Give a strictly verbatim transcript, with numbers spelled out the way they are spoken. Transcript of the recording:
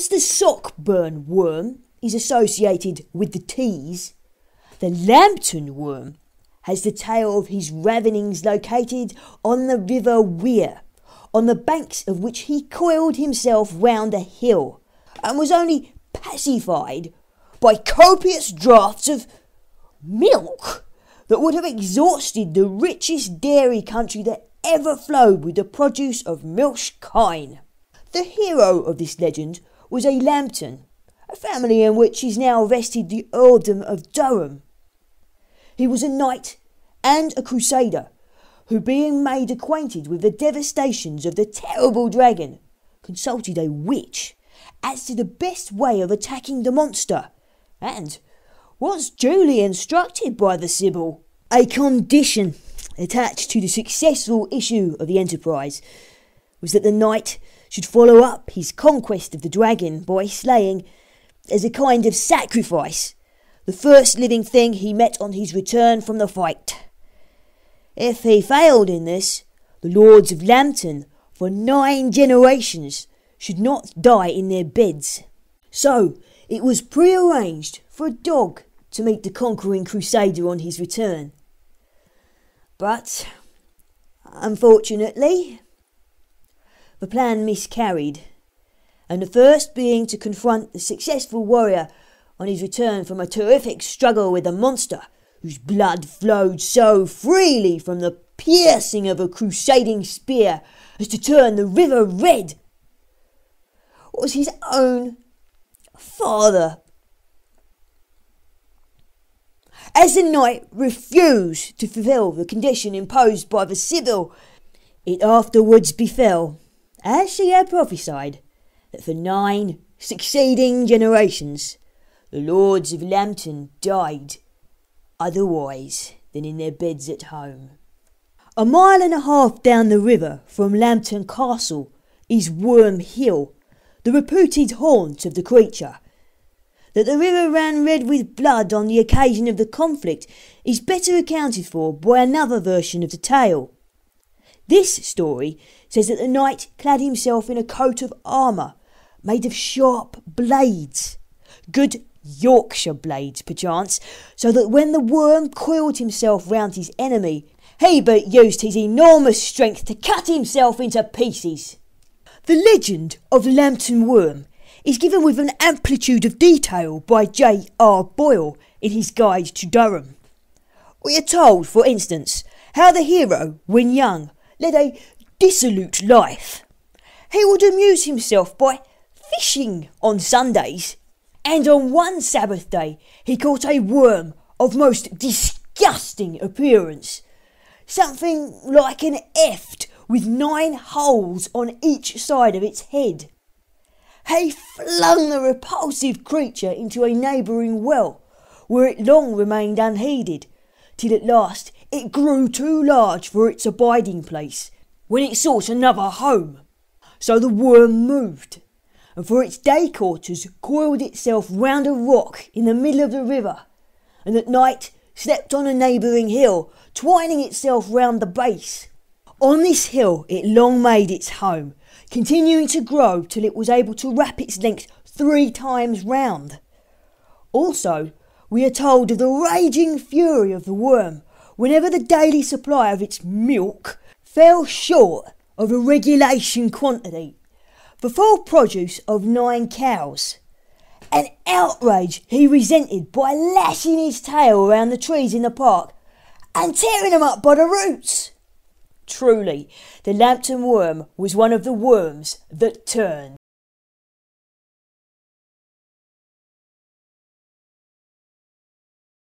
as the Stockburn worm is associated with the Tees, the Lambton worm has the tail of his ravenings located on the River Wear, on the banks of which he coiled himself round a hill, and was only pacified by copious draughts of milk that would have exhausted the richest dairy country that ever flowed with the produce of milch kine. The hero of this legend was a Lambton, a family in which is now vested the earldom of Durham. He was a knight and a crusader, who, being made acquainted with the devastations of the terrible dragon, consulted a witch as to the best way of attacking the monster, and was duly instructed by the Sibyl. A condition attached to the successful issue of the enterprise was that the knight should follow up his conquest of the dragon by slaying, as a kind of sacrifice, the first living thing he met on his return from the fight. If he failed in this, the lords of Lambton, for nine generations, should not die in their beds. So it was prearranged for a dog to meet the conquering crusader on his return. But, unfortunately, the plan miscarried, and the first being to confront the successful warrior on his return from a terrific struggle with a monster whose blood flowed so freely from the piercing of a crusading spear as to turn the river red, was his own father. As the knight refused to fulfil the condition imposed by the Sibyl, it afterwards befell, as she had prophesied, that for nine succeeding generations the lords of Lambton died otherwise than in their beds at home. A mile and a half down the river from Lambton Castle is Worm Hill, the reputed haunt of the creature. That the river ran red with blood on the occasion of the conflict is better accounted for by another version of the tale. This story says that the knight clad himself in a coat of armour made of sharp blades, good Yorkshire blades perchance, so that when the worm coiled himself round his enemy, he but used his enormous strength to cut himself into pieces. The legend of the Lambton worm is given with an amplitude of detail by J R Boyle in his Guide to Durham. We are told, for instance, how the hero, when young, led a dissolute life. He would amuse himself by fishing on Sundays, and on one Sabbath day he caught a worm of most disgusting appearance, something like an eft with nine holes on each side of its head. He flung the repulsive creature into a neighbouring well, where it long remained unheeded, till at last it grew too large for its abiding place, when it sought another home. So the worm moved, and for its day quarters coiled itself round a rock in the middle of the river, and at night slept on a neighbouring hill, twining itself round the base. On this hill it long made its home, continuing to grow till it was able to wrap its length three times round. Also, we are told of the raging fury of the worm whenever the daily supply of its milk fell short of a regulation quantity, the full produce of nine cows. An outrage he resented by lashing his tail around the trees in the park and tearing them up by the roots. Truly, the Lambton worm was one of the worms that turned.